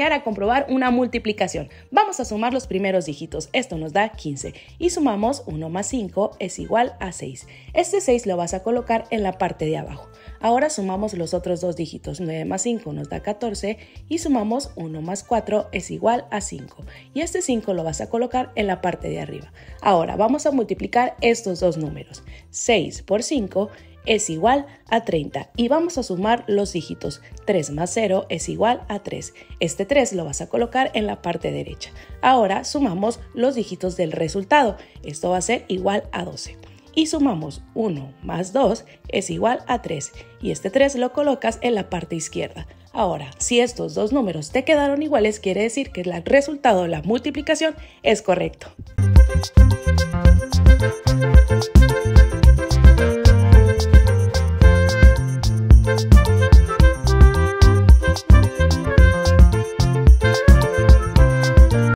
enseñar a comprobar una multiplicación. Vamos a sumar los primeros dígitos, esto nos da 15. Y sumamos 1 más 5 es igual a 6. Este 6 lo vas a colocar en la parte de abajo. Ahora sumamos los otros dos dígitos, 9 más 5 nos da 14 y sumamos 1 más 4 es igual a 5. Y este 5 lo vas a colocar en la parte de arriba. Ahora vamos a multiplicar estos dos números. 6 por 5 es igual a 30 y vamos a sumar los dígitos. 3 más 0 es igual a 3. Este 3 lo vas a colocar en la parte derecha. Ahora sumamos los dígitos del resultado. Esto va a ser igual a 12. Y sumamos 1 más 2 es igual a 3. Y este 3 lo colocas en la parte izquierda. Ahora, si estos dos números te quedaron iguales, quiere decir que el resultado de la multiplicación es correcto.